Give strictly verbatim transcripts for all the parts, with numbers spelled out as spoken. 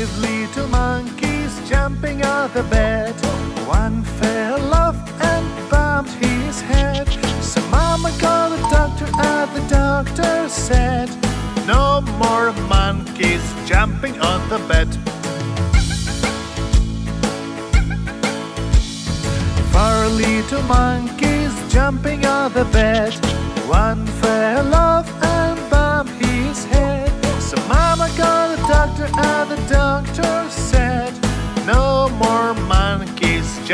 Five little monkeys jumping out of bed. One fell off and bumped his head. So Mama called the doctor and the doctor said, no more monkeys jumping on the bed. Four little monkeys jumping on the bed. One fell off and bumped his head. So Mama called the doctor and the doctor said, no more monkeys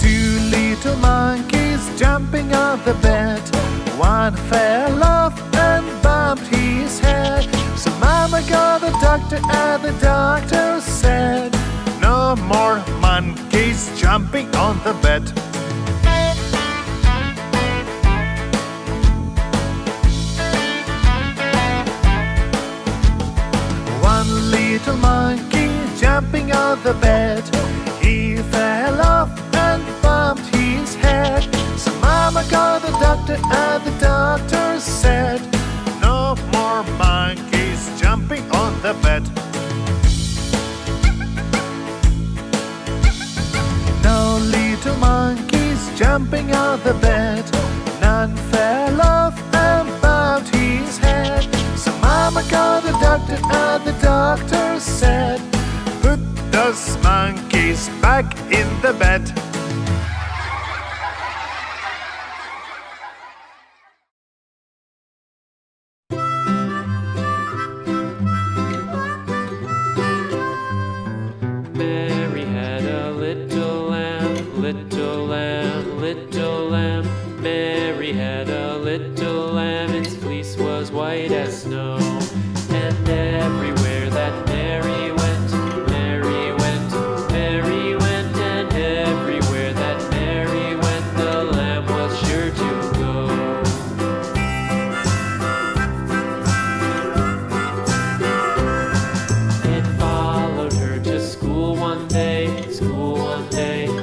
Two little monkeys jumping on the bed. One fell off and bumped his head. So Mama called the doctor and the doctor said, no more monkeys jumping on the bed. One little monkey jumping on the bed. He fell off and bumped his head. So Mama called the doctor and the doctor said, no more monkeys jumping on the bed. No little monkeys jumping on the bed. None fell off and bumped his head. So Mama called the doctor and the doctor said, put those monkeys back in the bed.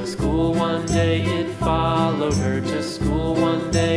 School one day, it followed her to school one day.